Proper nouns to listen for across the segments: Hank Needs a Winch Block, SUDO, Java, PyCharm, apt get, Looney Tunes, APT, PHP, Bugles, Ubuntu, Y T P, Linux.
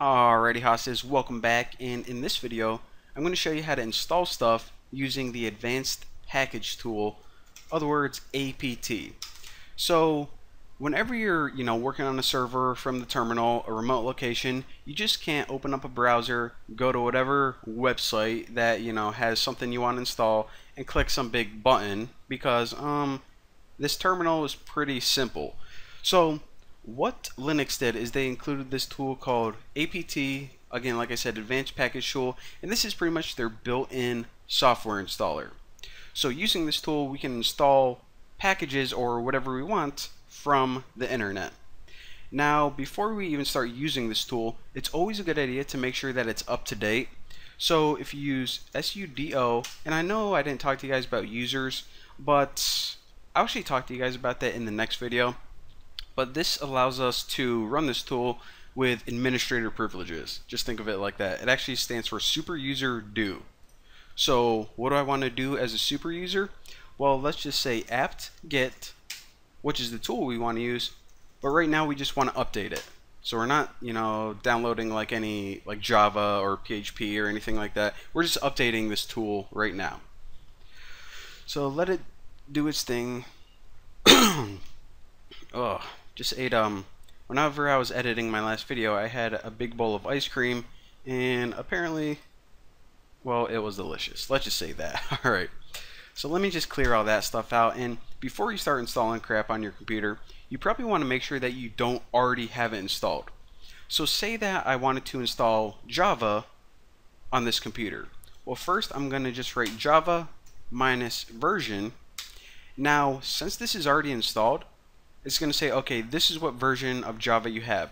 Alrighty, hosses, welcome back, and in this video I'm going to show you how to install stuff using the advanced package tool, other words APT. So whenever you're working on a server from the terminal, a remote location, you just can't open up a browser, go to whatever website that has something you want to install and click some big button, because this terminal is pretty simple. So what Linux did is they included this tool called APT, again like I said, advanced package tool, and this is pretty much their built-in software installer. So using this tool we can install packages or whatever we want from the internet. Now before we even start using this tool, it's always a good idea to make sure that it's up to date. So if you use SUDO, and I know I didn't talk to you guys about users, but I'll actually talk to you guys about that in the next video. But this allows us to run this tool with administrator privileges. Just think of it like that. It actually stands for super user do. So what do I want to do as a super user? Well, let's just say apt get, which is the tool we want to use, but right now we just want to update it. So we're not, downloading like any Java or PHP or anything like that. We're just updating this tool right now. So let it do its thing. Oh, just ate whenever I was editing my last video, I had a big bowl of ice cream, and apparently, well, it was delicious. Let's just say that. All right. So let me just clear all that stuff out, and before you start installing crap on your computer, you probably want to make sure that you don't already have it installed. So say that I wanted to install Java on this computer. Well, first I'm going to just write Java minus version. Now, since this is already installed, it's going to say, okay, this is what version of Java you have.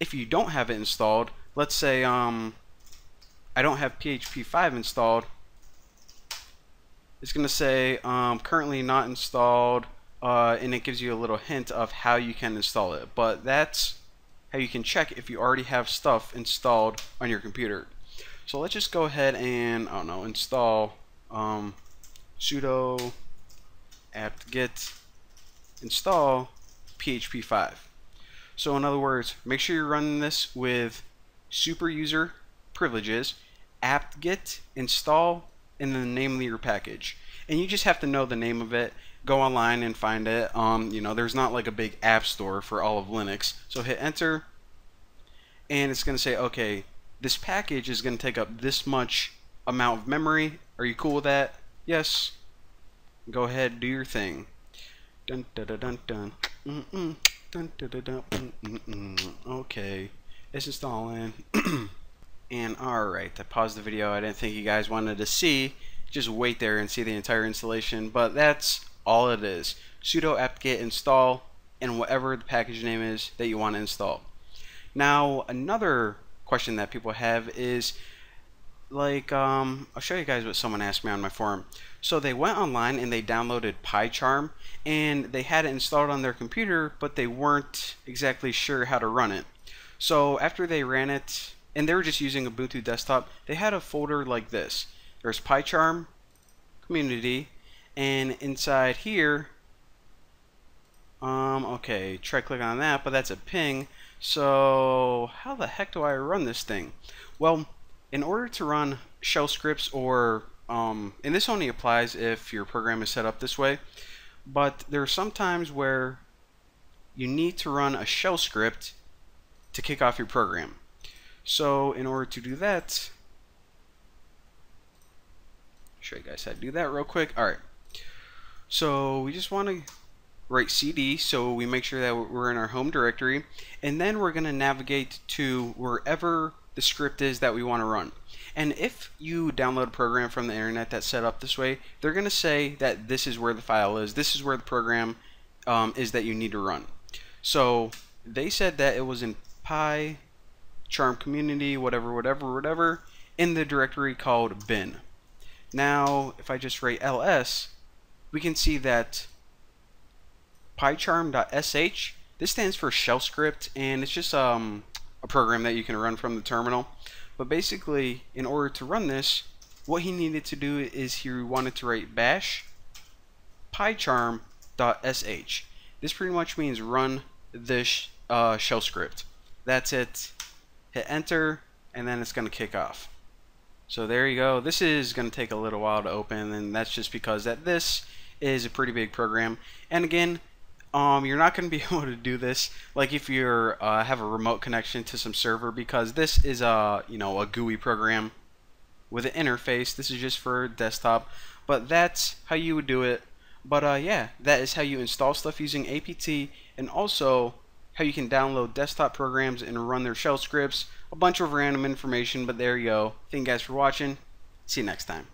If you don't have it installed, let's say I don't have PHP 5 installed, it's going to say currently not installed, and it gives you a little hint of how you can install it. But that's how you can check if you already have stuff installed on your computer. So let's just go ahead and, I don't know, install sudo apt-get install PHP 5. So in other words, make sure you're running this with super user privileges, apt-get install, and the name of your package, and you just have to know the name of it. Go online and find it. There's not like a big app store for all of Linux, so hit enter and it's gonna say, okay, this package is gonna take up this much amount of memory, are you cool with that? Yes, go ahead, do your thing. Dun dun dun dun dun, mm-mm. Dun, dun, dun, dun. Mm-mm. Okay, it's installing. And alright, I paused the video. I didn't think you guys wanted to see. Just wait there and see the entire installation. But that's all it is. Sudo apt-get install and whatever the package name is that you want to install. Now, another question that people have is, I'll show you guys what someone asked me on my forum. So they went online and they downloaded PyCharm, and they had it installed on their computer, but they weren't exactly sure how to run it. So after they ran it, and they were just using Ubuntu desktop, they had a folder like this. There's PyCharm, community, and inside here, okay, try clicking on that, but that's a ping. So how the heck do I run this thing? Well, in order to run shell scripts, or and this only applies if your program is set up this way, but there are some times where you need to run a shell script to kick off your program. So in order to do that, show you guys how to do that real quick. Alright, so we just want to write cd, so we make sure that we're in our home directory, and then we're going to navigate to wherever the script is that we want to run. And if you download a program from the internet that's set up this way, they're going to say that this is where the file is, this is where the program is that you need to run. So they said that it was in PyCharm community, whatever, in the directory called bin. Now, if I just write ls, we can see that pycharm.sh, this stands for shell script, and it's just a program that you can run from the terminal. But basically, in order to run this, what he needed to do is he wanted to write bash pycharm.sh. This pretty much means run this shell script. That's it. hit enter, and then it's going to kick off. So there you go. This is going to take a little while to open, and that's just because this is a pretty big program. And again, you're not going to be able to do this like if you have a remote connection to some server, because this is a GUI program with an interface. This is just for desktop, but that's how you would do it. But yeah, that is how you install stuff using APT, and also how you can download desktop programs and run their shell scripts. A bunch of random information, but there you go. Thank you guys for watching. See you next time.